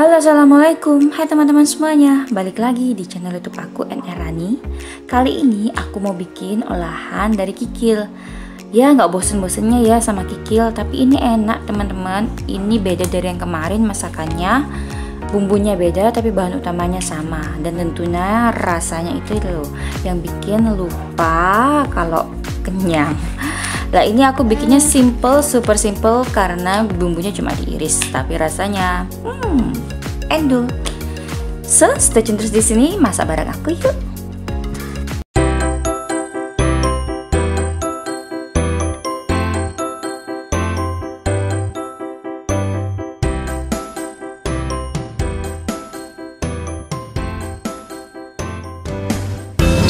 Halo, assalamualaikum. Hai teman-teman semuanya, balik lagi di channel YouTube aku, NR Rani. Kali ini aku mau bikin olahan dari kikil. Ya nggak bosen-bosennya ya sama kikil, tapi ini enak teman-teman. Ini beda dari yang kemarin masakannya, bumbunya beda tapi bahan utamanya sama, dan tentunya rasanya itu loh yang bikin lupa kalau kenyang. Nah ini aku bikinnya simple, super simple, karena bumbunya cuma diiris, tapi rasanya endul. So stay tune terus di sini, masak bareng aku yuk.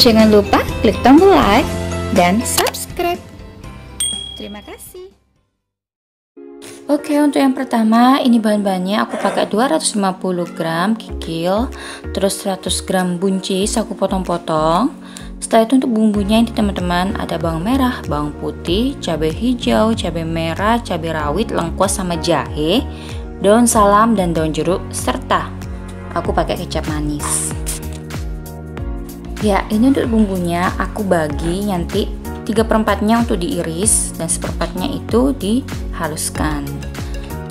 Jangan lupa klik tombol like dan subscribe. Terima kasih. Oke, untuk yang pertama ini bahan-bahannya aku pakai 250 gram kikil, terus 100 gram buncis aku potong-potong. Setelah itu untuk bumbunya ini teman-teman, ada bawang merah, bawang putih, cabai hijau, cabai merah, cabai rawit, lengkuas sama jahe, daun salam dan daun jeruk, serta aku pakai kecap manis. Ya, ini untuk bumbunya aku bagi nanti 3/4-nya untuk diiris dan 1/4-nya itu dihaluskan.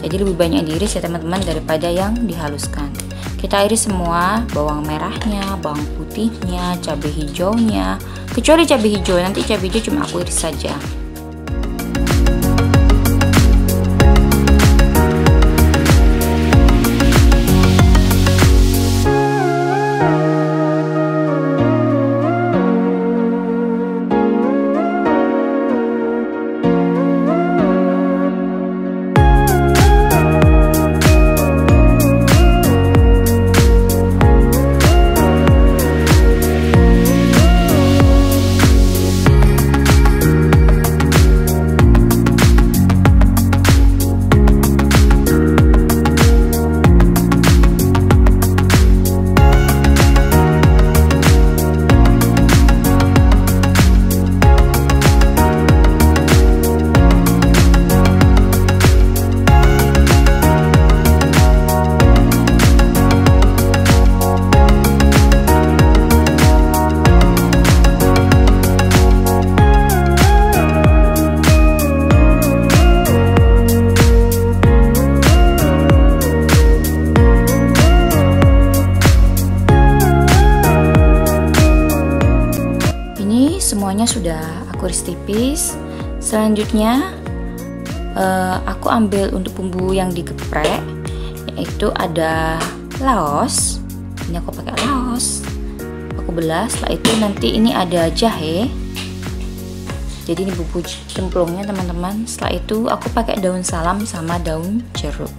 Jadi lebih banyak diiris ya teman-teman daripada yang dihaluskan. Kita iris semua, bawang merahnya, bawang putihnya, cabai hijaunya, kecuali cabai hijau, nanti cabai hijau cuma aku iris saja. Semuanya sudah aku iris tipis. Selanjutnya aku ambil untuk bumbu yang digeprek, yaitu ada laos. Ini aku pakai laos, aku belah. Setelah itu nanti ini ada jahe, jadi ini bumbu cemplungnya teman-teman. Setelah itu aku pakai daun salam sama daun jeruk.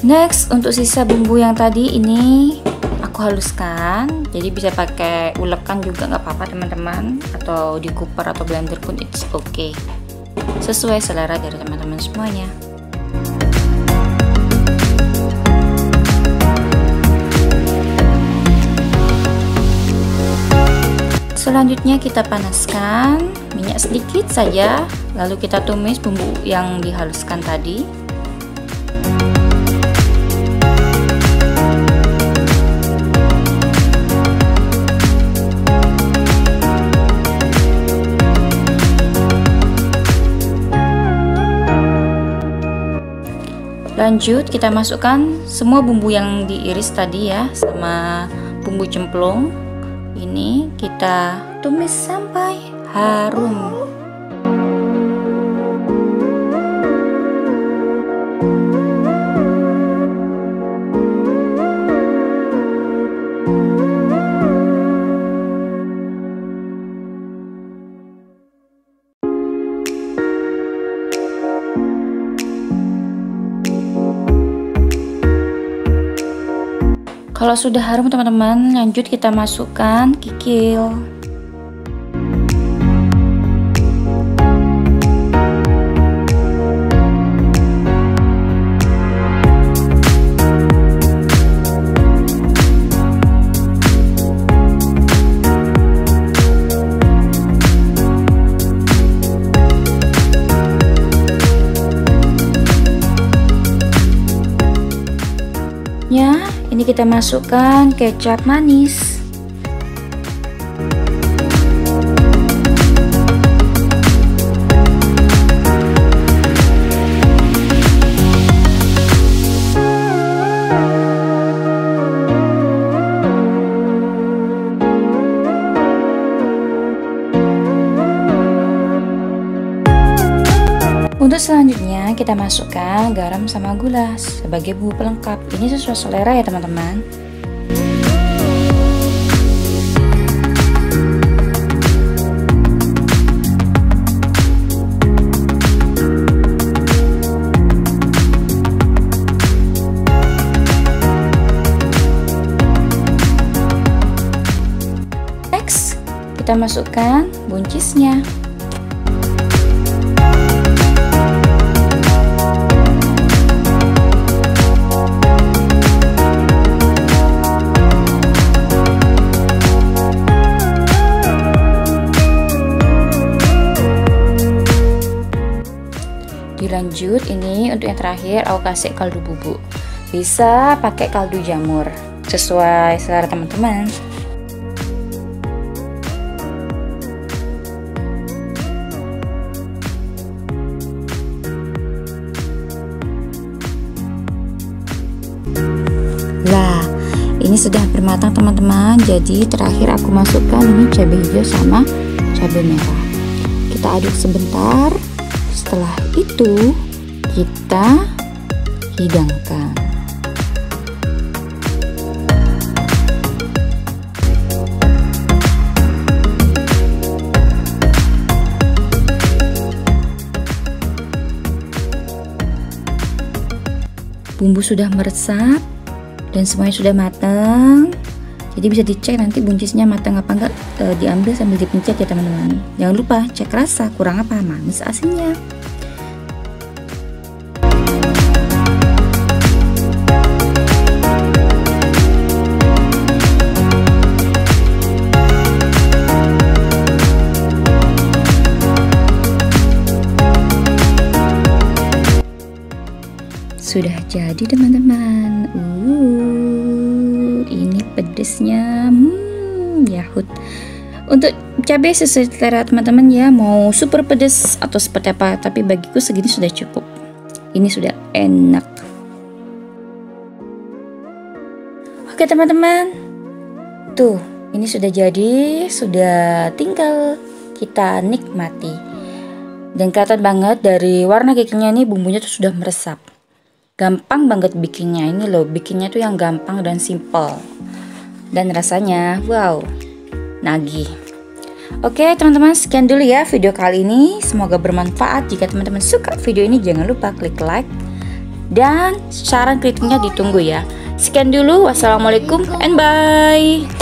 Next, untuk sisa bumbu yang tadi ini aku haluskan, jadi bisa pakai ulekan juga nggak apa-apa teman-teman, atau di cooper atau blender pun it's okay, sesuai selera dari teman-teman semuanya. Selanjutnya kita panaskan minyak sedikit saja, lalu kita tumis bumbu yang dihaluskan tadi. Lanjut kita masukkan semua bumbu yang diiris tadi ya, sama bumbu cemplung ini, kita tumis sampai harum. Kalau sudah harum teman-teman, lanjut kita masukkan kikil. kita masukkan kecap manis. Untuk selanjutnya kita masukkan garam sama gula sebagai bumbu pelengkap. Ini sesuai selera ya teman-teman. Next, kita masukkan buncisnya. Lanjut, ini untuk yang terakhir aku kasih kaldu bubuk, bisa pakai kaldu jamur sesuai selera teman-teman. Lah, ini sudah bermatang teman-teman, jadi terakhir aku masukkan ini cabai hijau sama cabai merah, kita aduk sebentar. Setelah itu kita hidangkan. Bumbu sudah meresap dan semuanya sudah matang. Jadi bisa dicek nanti buncisnya matang apa enggak, diambil sambil dipencet ya teman-teman. Jangan lupa cek rasa, kurang apa, manis asinnya. Sudah jadi teman-teman. Ini pedesnya, yahut. Untuk cabai sesuai selera teman-teman ya, mau super pedes atau seperti apa, tapi bagiku segini sudah cukup. Ini sudah enak. Oke teman-teman, tuh ini sudah jadi, sudah tinggal kita nikmati. Dan kelihatan banget dari warna kekingnya ini bumbunya tuh sudah meresap. Gampang banget bikinnya, ini loh bikinnya tuh yang gampang dan simple, dan rasanya wow, nagih. Oke teman-teman, sekian dulu ya video kali ini, semoga bermanfaat. Jika teman-teman suka video ini jangan lupa klik like dan saran kritiknya ditunggu ya. Sekian dulu, wassalamualaikum and bye.